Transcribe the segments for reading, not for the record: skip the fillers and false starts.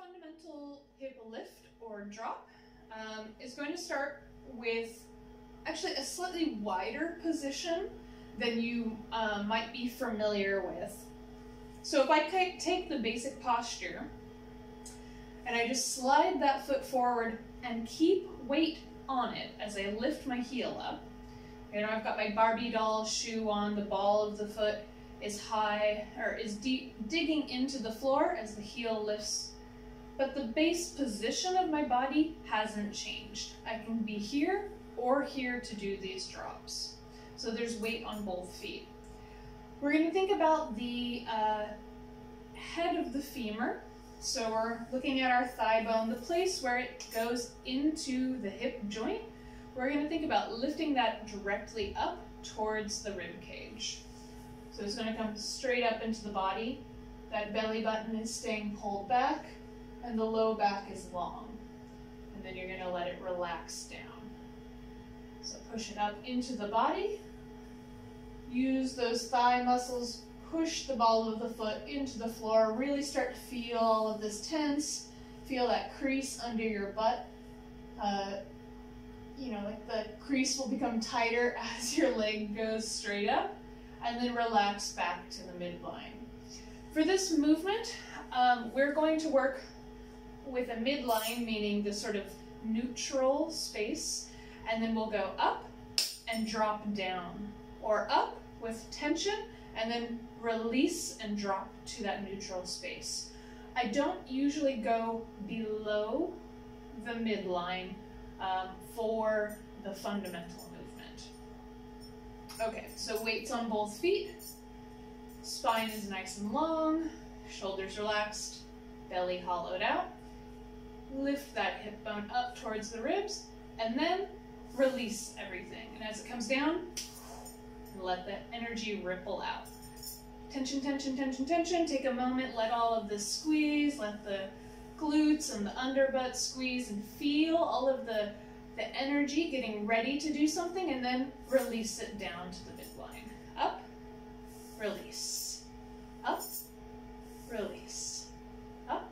fundamental hip lift or drop is going to start with actually a slightly wider position than you might be familiar with. So if I take the basic posture and I just slide that foot forward and keep weight on it as I lift my heel up. You know, I've got my Barbie doll shoe on, the ball of the foot is high, or is deep, digging into the floor as the heel lifts. But the base position of my body hasn't changed. I can be here or here to do these drops. So there's weight on both feet. We're going to think about the head of the femur. So we're looking at our thigh bone, the place where it goes into the hip joint. We're going to think about lifting that directly up towards the rib cage. So it's going to come straight up into the body. That belly button is staying pulled back and the low back is long. And then you're going to let it relax down. So push it up into the body. Use those thigh muscles, push the ball of the foot into the floor, really start to feel all of this tense, feel that crease under your butt. You know, like the crease will become tighter as your leg goes straight up, and then relax back to the midline. For this movement, we're going to work with a midline, meaning the sort of neutral space, and then we'll go up and drop down, or up with tension, and then release and drop to that neutral space. I don't usually go below the midline for the fundamental movement. Okay, so weights on both feet, spine is nice and long, shoulders relaxed, belly hollowed out. Lift that hip bone up towards the ribs, and then release everything. And as it comes down, let that energy ripple out. Tension, tension, tension, tension. Take a moment, let all of this squeeze, let the glutes and the underbutt squeeze and feel all of the energy getting ready to do something, and then release it down to the midline. Up, release. Up, release. Up,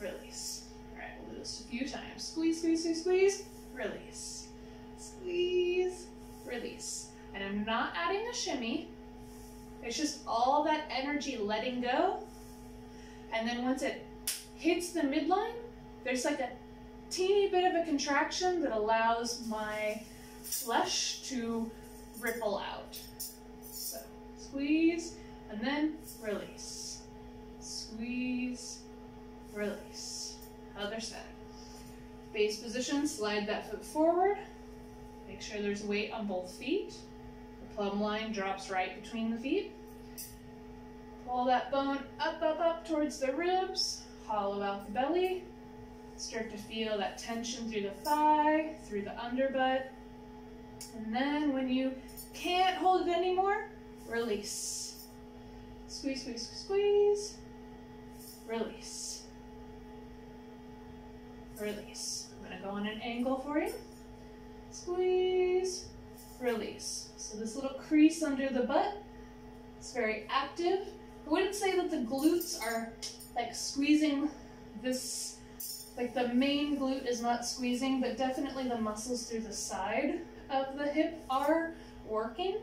release. All right, we'll do this a few times. Squeeze, squeeze, squeeze, squeeze. Release. Squeeze, release. And I'm not adding a shimmy, it's just all that energy letting go. And then once it hits the midline, there's like a teeny bit of a contraction that allows my flesh to ripple out. So squeeze and then release. Squeeze, release. Other side. Base position, slide that foot forward. Make sure there's weight on both feet. Plumb line drops right between the feet. Pull that bone up, up, up towards the ribs. Hollow out the belly. Start to feel that tension through the thigh, through the underbutt. And then when you can't hold it anymore, release. Squeeze, squeeze, squeeze. Release. Release. I'm going to go on an angle for you. Squeeze. Release. So this little crease under the butt, it's very active. I wouldn't say that the glutes are like squeezing this, like the main glute is not squeezing, but definitely the muscles through the side of the hip are working.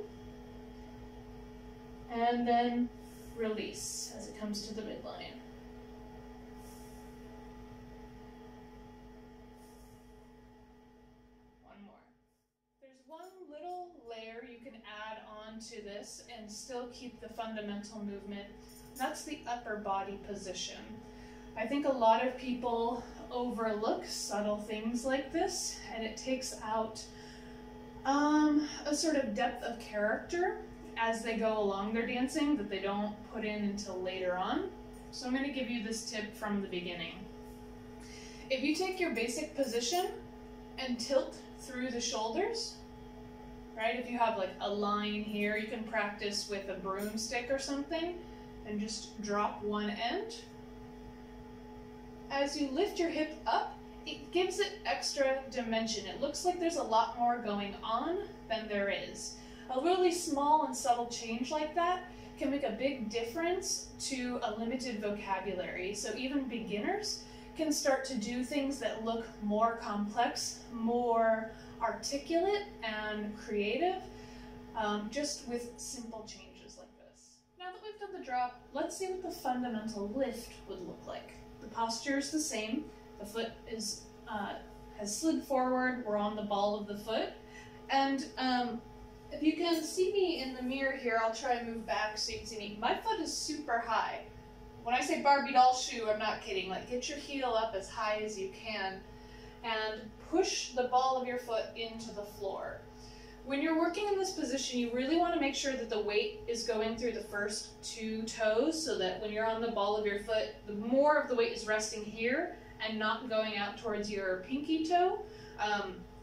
And then release as it comes to the midline. To this and still keep the fundamental movement. That's the upper body position. I think a lot of people overlook subtle things like this, and it takes out a sort of depth of character as they go along their dancing that they don't put in until later on. So I'm going to give you this tip from the beginning. If you take your basic position and tilt through the shoulders, right? If you have like a line here, you can practice with a broomstick or something and just drop one end. As you lift your hip up, it gives it extra dimension. It looks like there's a lot more going on than there is. A really small and subtle change like that can make a big difference to a limited vocabulary. So even beginners can start to do things that look more complex, more articulate and creative, just with simple changes like this. Now that we've done the drop, let's see what the fundamental lift would look like. The posture is the same. The foot is has slid forward. We're on the ball of the foot. And if you can see me in the mirror here, I'll try and move back so you can see me. My foot is super high. When I say Barbie doll shoe, I'm not kidding. Like, get your heel up as high as you can and push the ball of your foot into the floor. When you're working in this position, you really want to make sure that the weight is going through the first two toes, so that when you're on the ball of your foot, the more of the weight is resting here and not going out towards your pinky toe.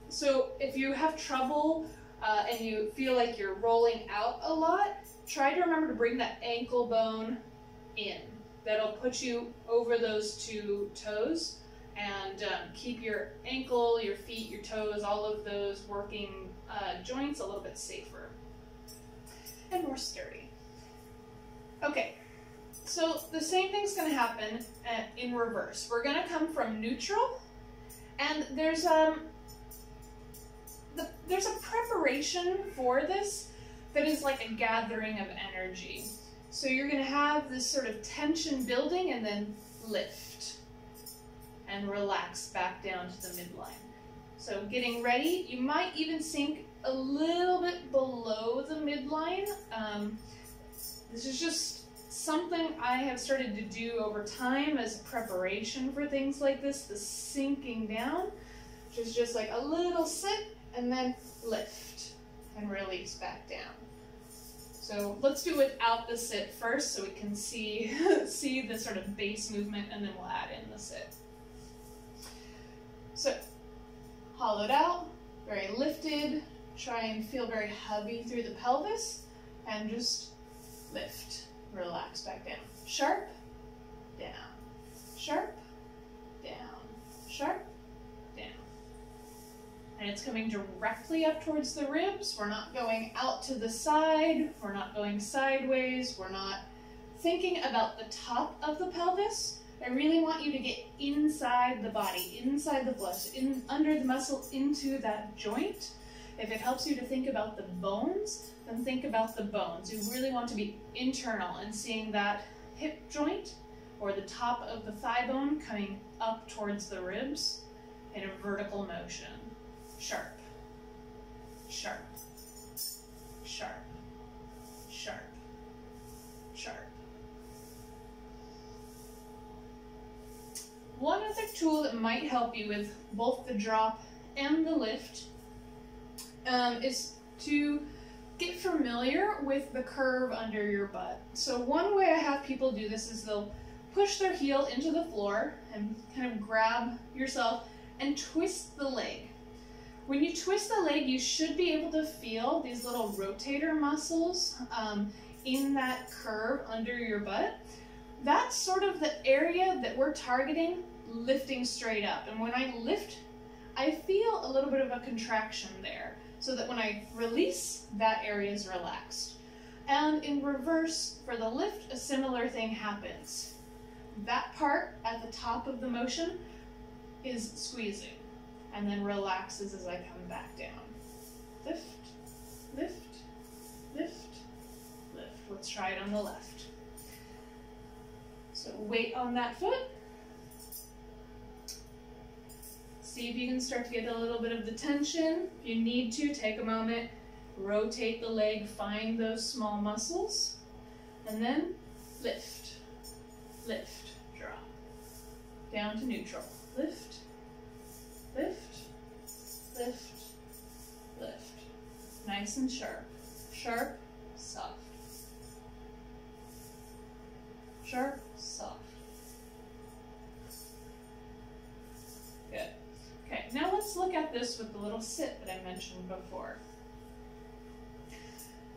So if you have trouble and you feel like you're rolling out a lot, try to remember to bring that ankle bone in. That'll put you over those two toes and keep your ankle, your feet, your toes, all of those working joints a little bit safer and more sturdy. Okay, so the same thing's going to happen in reverse. We're going to come from neutral, and there's a preparation for this that is like a gathering of energy. So you're going to have this sort of tension building and then lift and relax back down to the midline. So getting ready, you might even sink a little bit below the midline. This is just something I have started to do over time as preparation for things like this, the sinking down, which is just like a little sit and then lift and release back down. So let's do without the sit first so we can see the sort of base movement, and then we'll add in the sit. So hollowed out, very lifted, try and feel very hubby through the pelvis, and just lift, relax back down. Sharp, down, sharp, down, sharp, down. And it's coming directly up towards the ribs. We're not going out to the side. We're not going sideways. We're not thinking about the top of the pelvis. I really want you to get inside the body, inside the flesh, in under the muscle, into that joint. If it helps you to think about the bones, then think about the bones. You really want to be internal and seeing that hip joint or the top of the thigh bone coming up towards the ribs in a vertical motion. Sharp, sharp, sharp, sharp, sharp. One other tool that might help you with both the drop and the lift is to get familiar with the curve under your butt. So one way I have people do this is they'll push their heel into the floor and kind of grab yourself and twist the leg. When you twist the leg, you should be able to feel these little rotator muscles in that curve under your butt. That's sort of the area that we're targeting lifting straight up. And when I lift, I feel a little bit of a contraction there, so that when I release, that area is relaxed. And in reverse, for the lift, a similar thing happens. That part at the top of the motion is squeezing, and then relaxes as I come back down. Lift, lift, lift, lift. Let's try it on the left. So weight on that foot. See if you can start to get a little bit of the tension. If you need to, take a moment, rotate the leg, find those small muscles, and then lift, lift, drop, down to neutral. Lift, lift, lift, lift. Nice and sharp, sharp, soft, sharp, soft. Good. Okay, now let's look at this with the little sit that I mentioned before.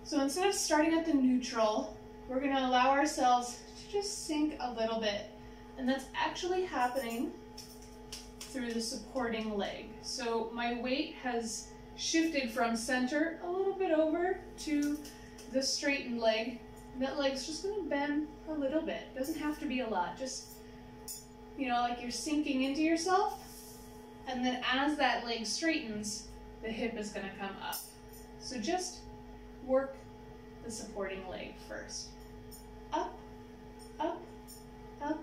So instead of starting at the neutral, we're going to allow ourselves to just sink a little bit. And that's actually happening through the supporting leg. So my weight has shifted from center a little bit over to the straightened leg, that leg's just gonna bend a little bit. It doesn't have to be a lot. Just, you know, like you're sinking into yourself, and then as that leg straightens, the hip is gonna come up. So just work the supporting leg first. Up, up, up,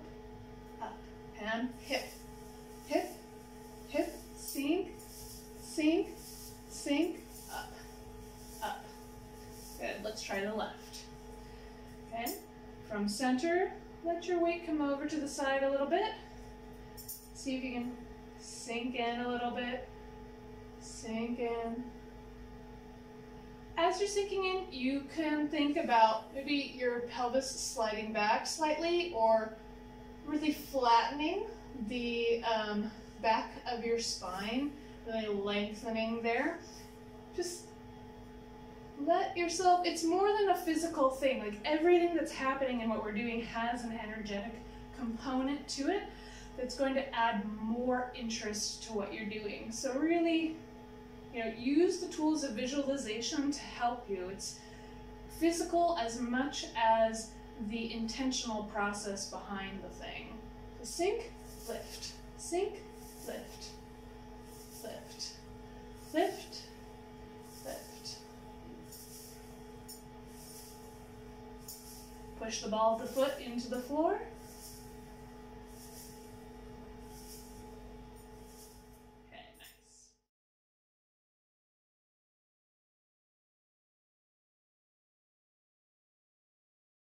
up, and hip, hip, hip, sink, sink, sink, up, up. Good, let's try the left. Okay, from center, let your weight come over to the side a little bit. See if you can sink in a little bit, sink in. As you're sinking in, you can think about maybe your pelvis sliding back slightly or really flattening the back of your spine, really lengthening there. Just let yourself, it's more than a physical thing, like everything that's happening and what we're doing has an energetic component to it that's going to add more interest to what you're doing. So really, you know, use the tools of visualization to help you. It's physical as much as the intentional process behind the thing. Sink, lift, sink, lift, lift, lift, lift. Push the ball of the foot into the floor.